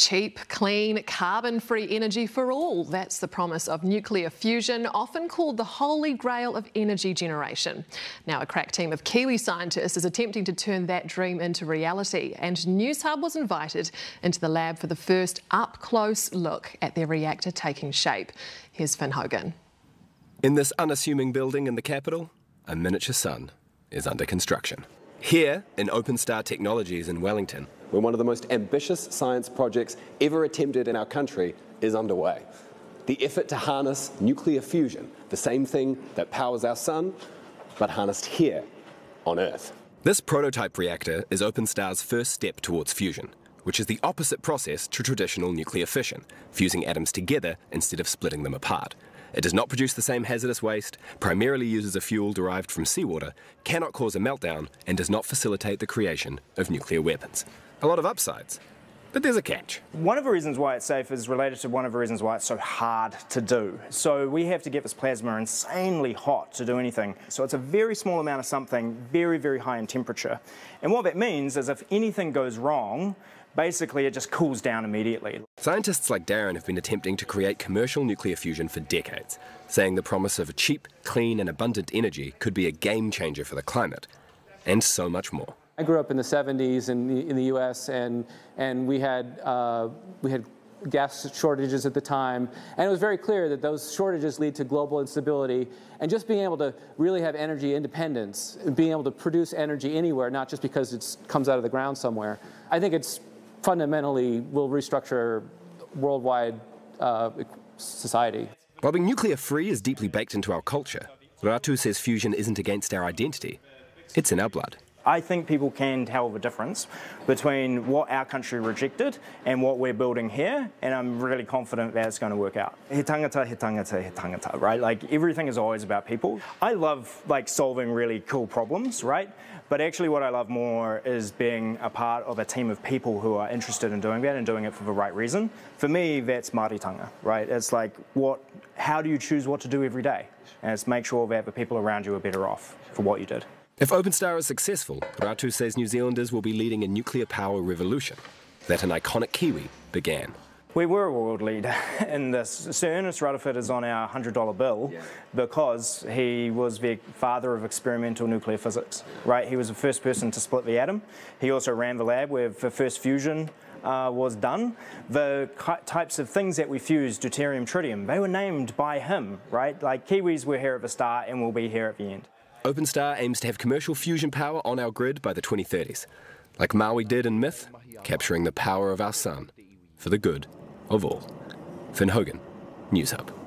Cheap, clean, carbon-free energy for all. That's the promise of nuclear fusion, often called the holy grail of energy generation. Now, a crack team of Kiwi scientists is attempting to turn that dream into reality, and Newshub was invited into the lab for the first up-close look at their reactor taking shape. Here's Finn Hogan. In this unassuming building in the capital, a miniature sun is under construction. Here in OpenStar Technologies in Wellington, where one of the most ambitious science projects ever attempted in our country is underway. The effort to harness nuclear fusion, the same thing that powers our sun, but harnessed here on Earth. This prototype reactor is OpenStar's first step towards fusion, which is the opposite process to traditional nuclear fission, fusing atoms together instead of splitting them apart. It does not produce the same hazardous waste, primarily uses a fuel derived from seawater, cannot cause a meltdown, and does not facilitate the creation of nuclear weapons. A lot of upsides, but there's a catch. One of the reasons why it's safe is related to one of the reasons why it's so hard to do. So we have to get this plasma insanely hot to do anything. So it's a very small amount of something, very, very high in temperature. And what that means is if anything goes wrong, basically, it just cools down immediately. Scientists like Darren have been attempting to create commercial nuclear fusion for decades, saying the promise of a cheap, clean and abundant energy could be a game changer for the climate, and so much more. I grew up in the 70s in the US, and we had gas shortages at the time, and it was very clear that those shortages lead to global instability, and just being able to really have energy independence, being able to produce energy anywhere, not just because it comes out of the ground somewhere, I think it's fundamentally will restructure worldwide society. While being nuclear-free is deeply baked into our culture, Ratu says fusion isn't against our identity. It's in our blood. I think people can tell the difference between what our country rejected and what we're building here, and I'm really confident that it's going to work out. He tangata, he tangata, he tangata, right? Like, everything is always about people. I love, like, solving really cool problems, right? But actually what I love more is being a part of a team of people who are interested in doing that and doing it for the right reason. For me, that's Māoritanga, right? It's like, how do you choose what to do every day? And it's make sure that the people around you are better off for what you did. If OpenStar is successful, Ratu says New Zealanders will be leading a nuclear power revolution that an iconic Kiwi began. We were a world leader in this. Sir Ernest Rutherford is on our $100 bill because he was the father of experimental nuclear physics, right? He was the first person to split the atom. He also ran the lab where the first fusion was done. The types of things that we fused, deuterium, tritium, they were named by him, right? Like, Kiwis were here at the start and will be here at the end. OpenStar aims to have commercial fusion power on our grid by the 2030s, like Maui did in Myth, capturing the power of our sun for the good of all. Finn Hogan, Newshub.